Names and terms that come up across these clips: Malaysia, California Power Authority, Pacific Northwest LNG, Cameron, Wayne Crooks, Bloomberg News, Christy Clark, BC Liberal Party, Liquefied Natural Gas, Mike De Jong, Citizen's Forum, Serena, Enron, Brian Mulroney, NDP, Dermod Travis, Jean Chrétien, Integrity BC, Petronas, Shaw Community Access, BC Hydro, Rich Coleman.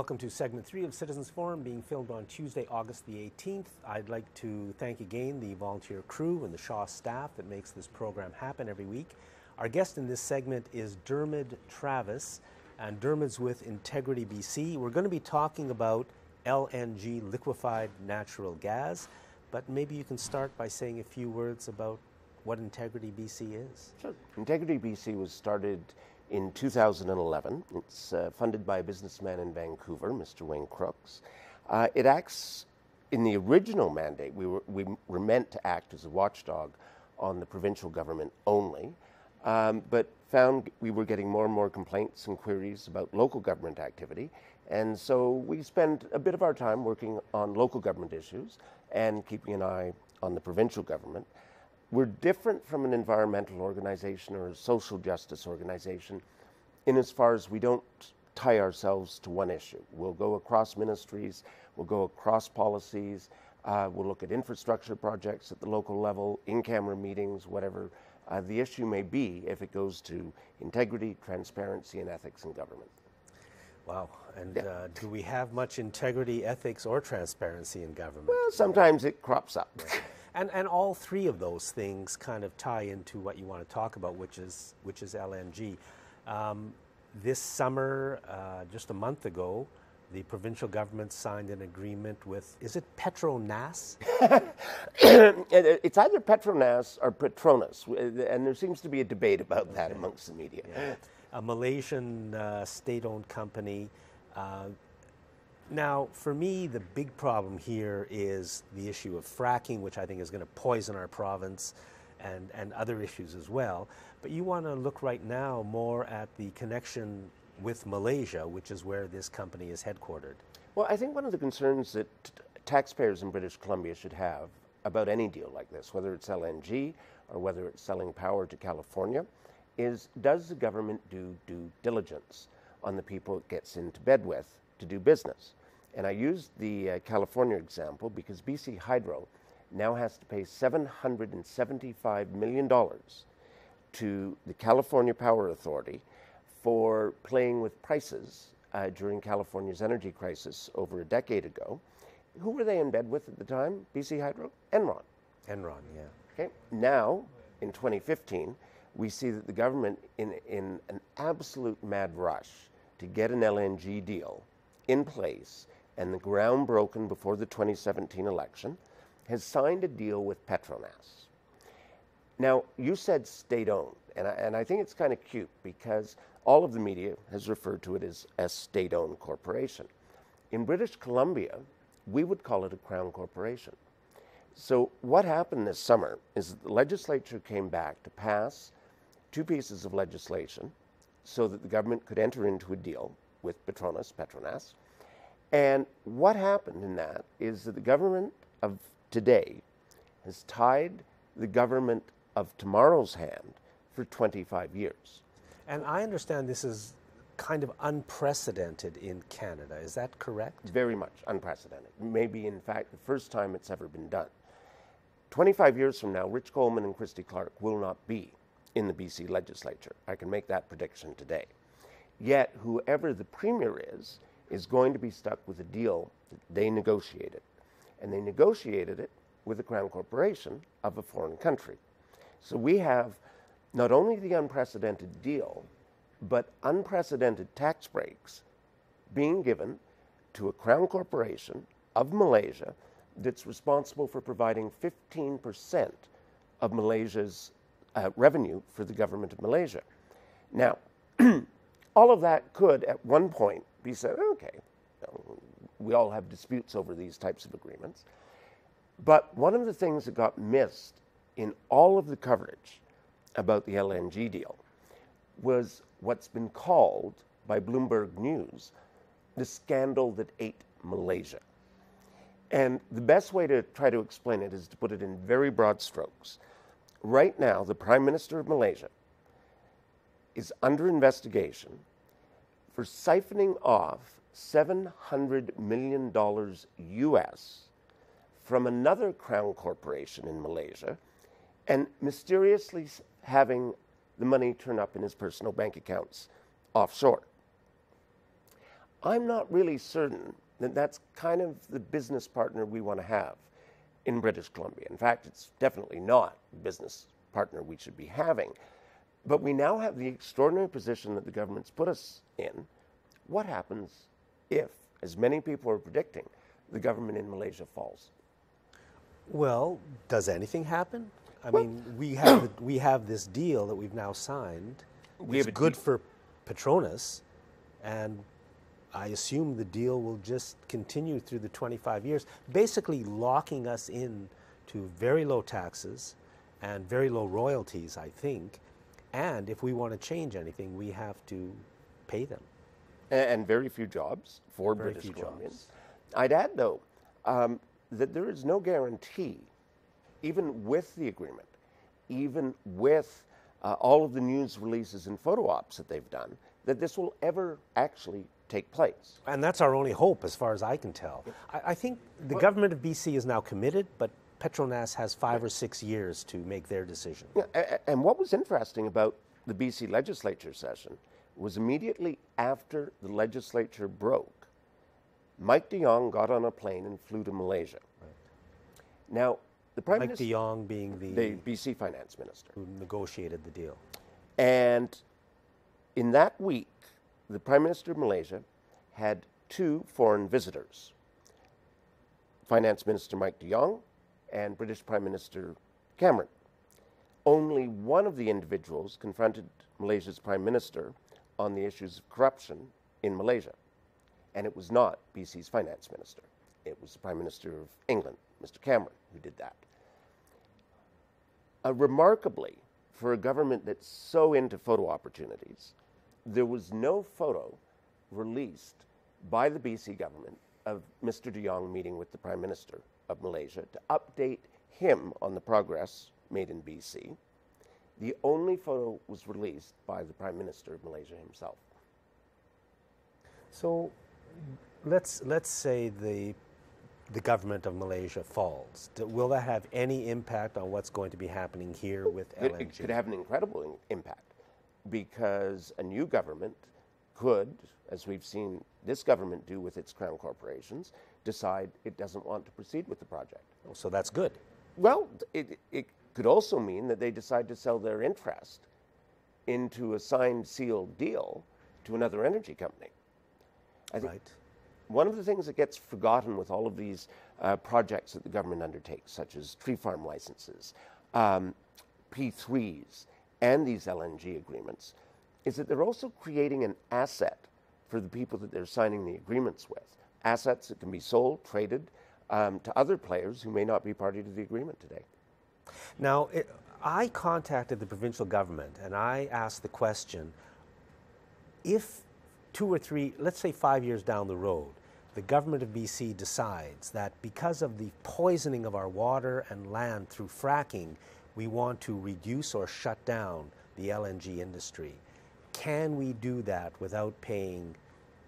Welcome to segment 3 of Citizens Forum, being filmed on Tuesday, August the 18th. I'd like to thank again the volunteer crew and the Shaw staff that makes this program happen every week. Our guest in this segment is Dermod Travis, and Dermod's with Integrity BC. We're going to be talking about LNG, liquefied natural gas, but maybe you can start by saying a few words about what Integrity BC is. Sure. Integrity BC was started in 2011, it's funded by a businessman in Vancouver, Mr. Wayne Crooks. It acts, in the original mandate, we were meant to act as a watchdog on the provincial government only, but found we were getting more and more complaints and queries about local government activity. And so we spend a bit of our time working on local government issues and keeping an eye on the provincial government. We're different from an environmental organization or a social justice organization in as far as we don't tie ourselves to one issue. We'll go across ministries, we'll go across policies, we'll look at infrastructure projects at the local level, in-camera meetings, whatever the issue may be if it goes to integrity, transparency, and ethics in government. Wow. And yeah. Do we have much integrity, ethics, or transparency in government? Well, sometimes it crops up. Right. And all three of those things kind of tie into what you want to talk about, which is LNG. This summer, just a month ago, the provincial government signed an agreement with, is it Petronas? It's either Petronas or Petronas, and there seems to be a debate about that amongst the media. Yeah. A Malaysian state-owned company. Now, for me, the big problem here is the issue of fracking, which I think is going to poison our province, and other issues as well. But you want to look right now more at the connection with Malaysia, which is where this company is headquartered. Well, I think one of the concerns that taxpayers in British Columbia should have about any deal like this, whether it's LNG or whether it's selling power to California, is does the government do due diligence on the people it gets into bed with to do business? And I used the California example because BC Hydro now has to pay $775 million to the California Power Authority for playing with prices during California's energy crisis over a decade ago. Who were they in bed with at the time, BC Hydro? Enron. Enron, yeah. Okay. Now, in 2015, we see that the government, in an absolute mad rush to get an LNG deal in place and the ground broken before the 2017 election, has signed a deal with Petronas. Now, you said state-owned, and I think it's kind of cute because all of the media has referred to it as a state-owned corporation. In British Columbia, we would call it a crown corporation. So what happened this summer is that the legislature came back to pass two pieces of legislation so that the government could enter into a deal with Petronas. And what happened in that is that the government of today has tied the government of tomorrow's hand for 25 years. And I understand this is kind of unprecedented in Canada. Is that correct? Very much unprecedented. Maybe, in fact, the first time it's ever been done. 25 years from now, Rich Coleman and Christy Clark will not be in the BC legislature. I can make that prediction today. Yet, whoever the premier is going to be stuck with a deal that they negotiated. And they negotiated it with a crown corporation of a foreign country. So we have not only the unprecedented deal, but unprecedented tax breaks being given to a crown corporation of Malaysia that's responsible for providing 15% of Malaysia's revenue for the government of Malaysia. Now, all of that could, at one point, be said, okay, we all have disputes over these types of agreements. But one of the things that got missed in all of the coverage about the LNG deal was what's been called by Bloomberg News the scandal that ate Malaysia. And the best way to try to explain it is to put it in very broad strokes. Right now, the Prime Minister of Malaysia is under investigation for siphoning off $700 million US from another crown corporation in Malaysia and mysteriously having the money turn up in his personal bank accounts offshore. I'm not really certain that that's kind of the business partner we want to have in British Columbia. In fact, it's definitely not the business partner we should be having. But we now have the extraordinary position that the government's put us in. What happens if, as many people are predicting, the government in Malaysia falls? Well, does anything happen? I mean, we have this deal that we've now signed. It's good for Petronas, and I assume the deal will just continue through the 25 years, basically locking us in to very low taxes and very low royalties, I think. And if we want to change anything, we have to pay them. And very few jobs for British Columbians. I'd add, though, that there is no guarantee, even with the agreement, even with all of the news releases and photo ops that they've done, that this will ever actually take place. And that's our only hope, as far as I can tell. I think the government of BC is now committed, but Petronas has 5 or 6 years to make their decision. Yeah, and what was interesting about the BC legislature session was immediately after the legislature broke, Mike De Jong got on a plane and flew to Malaysia. Right. Now, the Prime Minister... Mike De Jong being the BC Finance Minister. Who negotiated the deal. And in that week, the Prime Minister of Malaysia had 2 foreign visitors, Finance Minister Mike De Jong and British Prime Minister Cameron. Only one of the individuals confronted Malaysia's Prime Minister on the issues of corruption in Malaysia, and it was not BC's Finance Minister. It was the Prime Minister of England, Mr. Cameron, who did that. Remarkably, for a government that's so into photo opportunities, there was no photo released by the BC government of Mr. De Jong meeting with the Prime Minister of Malaysia to update him on the progress made in BC. The only photo was released by the Prime Minister of Malaysia himself. So let's say the government of Malaysia falls. Will that have any impact on what's going to be happening here with LNG? It could have an incredible impact, because a new government could, as we've seen this government do with its crown corporations, decide it doesn't want to proceed with the project. So that's good. Well, it could also mean that they decide to sell their interest into a signed, sealed deal to another energy company. I think one of the things that gets forgotten with all of these projects that the government undertakes, such as tree farm licenses, P3s, and these LNG agreements, is that they're also creating an asset for the people that they're signing the agreements with. Assets that can be sold, traded to other players who may not be party to the agreement today. Now, I contacted the provincial government and I asked the question, if 2 or 3, let's say 5 years down the road, the government of BC decides that because of the poisoning of our water and land through fracking, we want to reduce or shut down the LNG industry. Can we do that without paying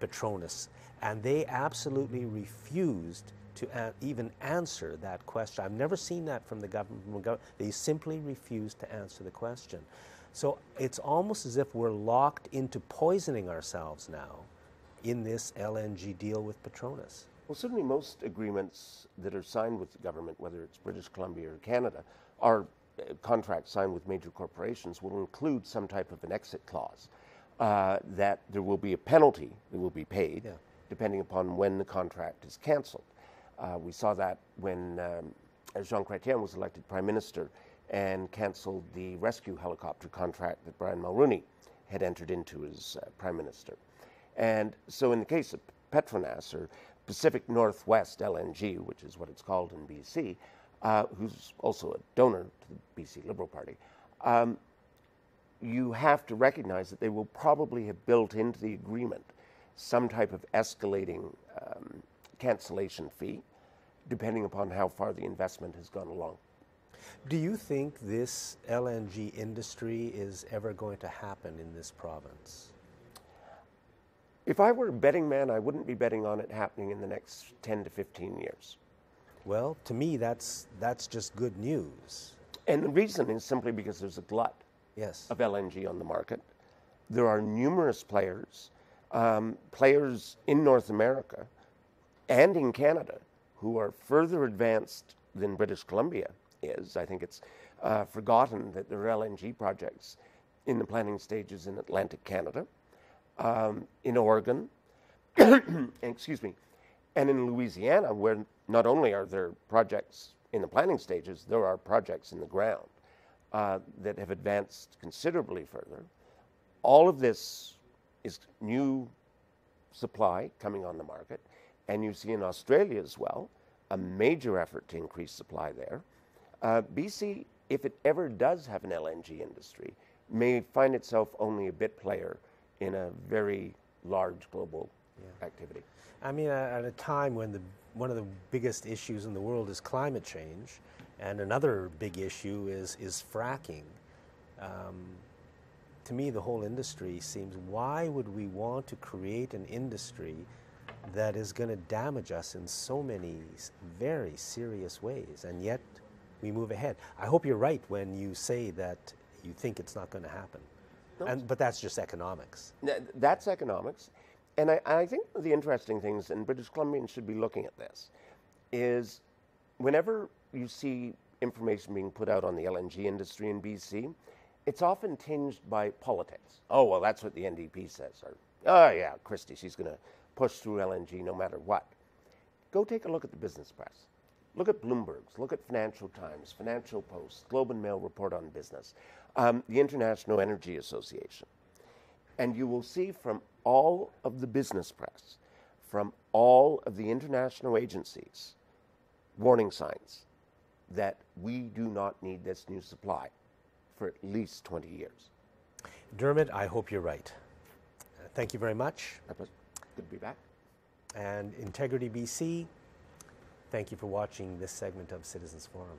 Petronas? And they absolutely refused to even answer that question. I've never seen that from the government. They simply refused to answer the question. So it's almost as if we're locked into poisoning ourselves now in this LNG deal with Petronas. Well, certainly most agreements that are signed with the government, whether it's British Columbia or Canada, are contracts signed with major corporations will include some type of an exit clause, that there will be a penalty that will be paid depending upon when the contract is cancelled. We saw that when Jean Chrétien was elected Prime Minister and cancelled the rescue helicopter contract that Brian Mulroney had entered into as Prime Minister. And so in the case of Petronas, or Pacific Northwest LNG, which is what it's called in BC, who's also a donor to the BC Liberal Party, you have to recognize that they will probably have built into the agreement some type of escalating cancellation fee, depending upon how far the investment has gone along. Do you think this LNG industry is ever going to happen in this province? If I were a betting man, I wouldn't be betting on it happening in the next 10 to 15 years. Well, to me, that's just good news. And the reason is simply because there's a glut of LNG on the market. There are numerous players players in North America and in Canada who are further advanced than British Columbia is. I think it's forgotten that there are LNG projects in the planning stages in Atlantic Canada, in Oregon, excuse me, and in Louisiana, where not only are there projects in the planning stages, there are projects in the ground that have advanced considerably further. All of this is new supply coming on the market, and you see in Australia as well a major effort to increase supply there. BC, if it ever does have an LNG industry, may find itself only a bit player in a very large global activity. I mean, at a time when one of the biggest issues in the world is climate change, and another big issue is fracking. To me, the whole industry seems, why would we want to create an industry that is going to damage us in so many very serious ways, and yet we move ahead? I hope you're right when you say that you think it's not going to happen. No. But that's just economics. That's economics. And I think the interesting things, and British Columbians should be looking at this, is whenever you see information being put out on the LNG industry in BC, it's often tinged by politics. Oh, well, that's what the NDP says. Or, oh, yeah, Christy, she's going to push through LNG no matter what. Go take a look at the business press. Look at Bloomberg's, look at Financial Times, Financial Post, Globe and Mail Report on Business, the International Energy Association. And you will see from all of the business press, from all of the international agencies, warning signs that we do not need this new supply for at least 20 years. Dermod, I hope you're right. Thank you very much. Good to be back. And Integrity BC, thank you for watching this segment of Citizens Forum.